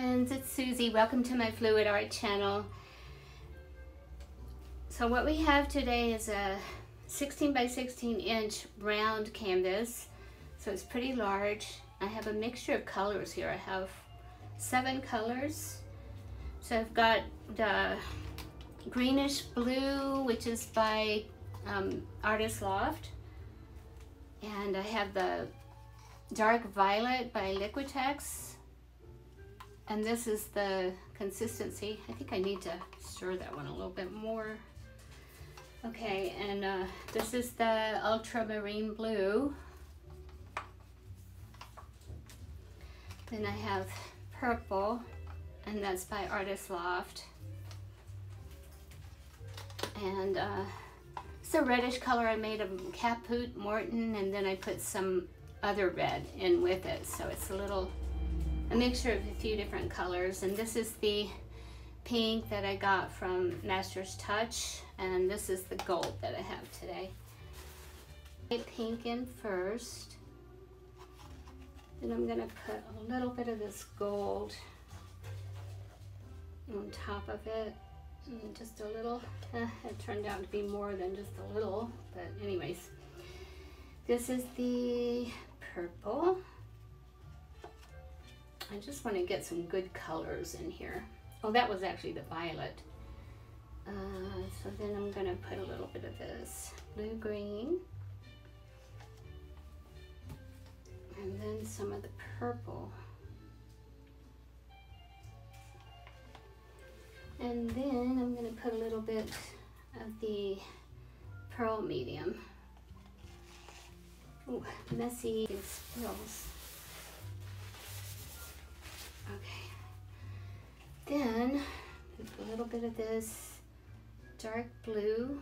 friends, it's Susie. Welcome to my Fluid Art channel. So what we have today is a 16 by 16 inch round canvas. So it's pretty large. I have a mixture of colors here. I have 7 colors. So I've got the greenish blue, which is by Artist Loft. And I have the dark violet by Liquitex. And this is the consistency. I think I need to stir that one a little bit more. Okay, and this is the ultramarine blue. Then I have purple, and that's by Artist Loft. And it's a reddish color I made of Caput Morton, and then I put some other red in with it. So it's a mixture of a few different colors. And this is the pink that I got from Master's Touch, and this is the gold that I have today. Get pink in first. Then I'm gonna put a little bit of this gold on top of it. And just a little, it turned out to be more than just a little, but anyways. This is the purple. I just want to get some good colors in here. Oh, that was actually the violet. So then I'm gonna put a little bit of this blue-green. And then some of the purple. And then I'm gonna put a little bit of the pearl medium. Ooh, messy, it spills. Okay, then a little bit of this dark blue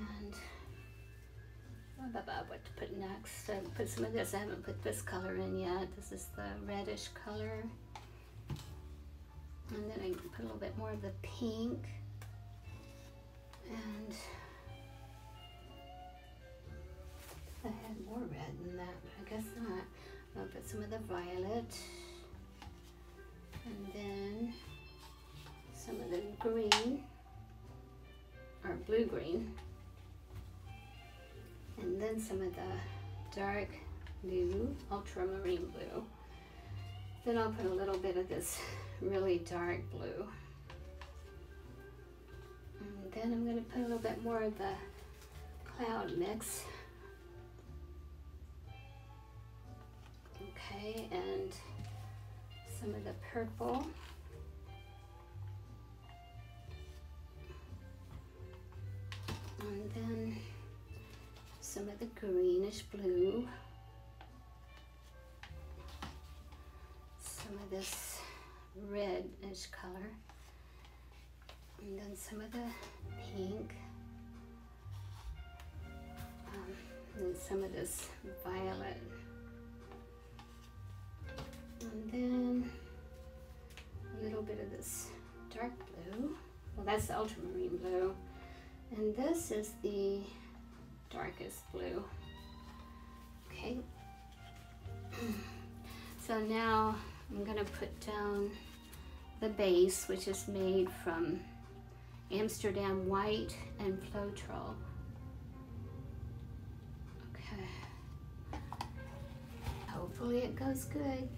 and about what to put next. I put some of this, I haven't put this color in yet. This is the reddish color. And then I can put a little bit more of the pink. And I had more red than that, but I guess not. I'll put some of the violet. And then some of the green, or blue-green. And then some of the dark blue, ultramarine blue. Then I'll put a little bit of this really dark blue. And then I'm going to put a little bit more of the cloud mix. Okay, and some of the purple. And then some of the greenish blue. Some of this reddish color. And then some of the pink. And some of this violet. And then a little bit of this dark blue. Well, that's the ultramarine blue. And this is the darkest blue. Okay. So now I'm gonna put down the base, which is made from Amsterdam white and Floetrol. Okay. Hopefully it goes good.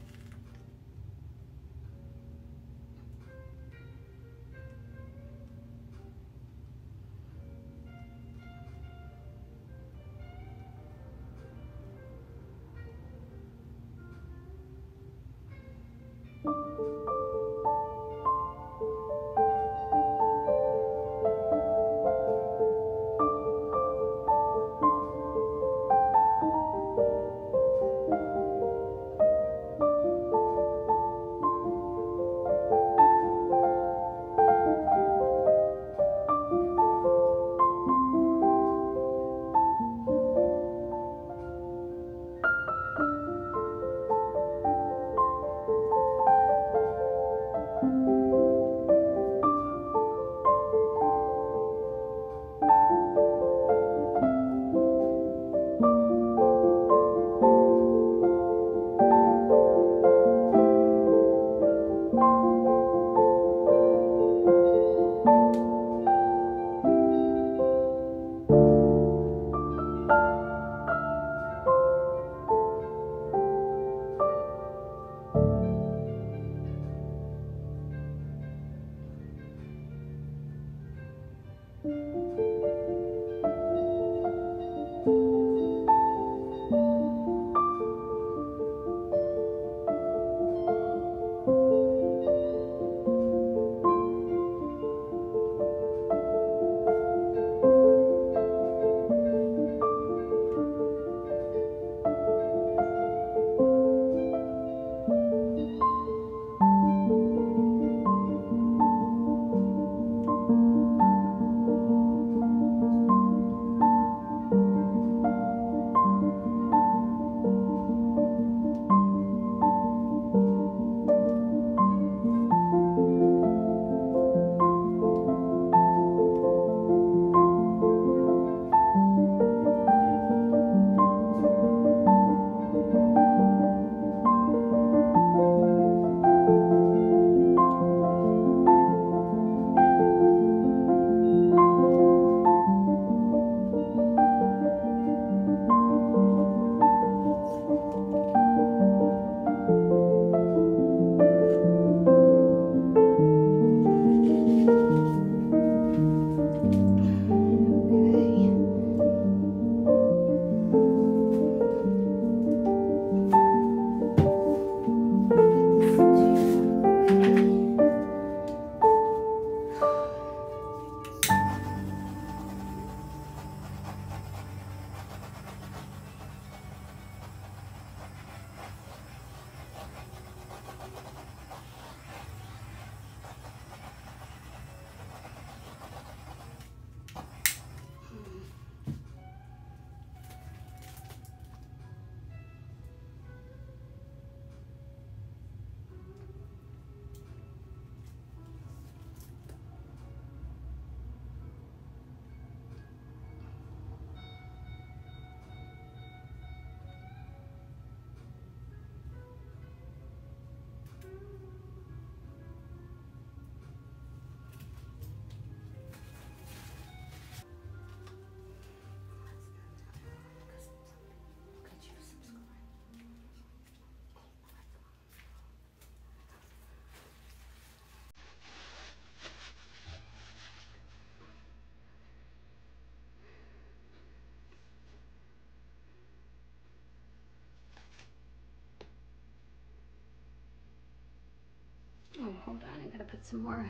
Hold on, I gotta put some more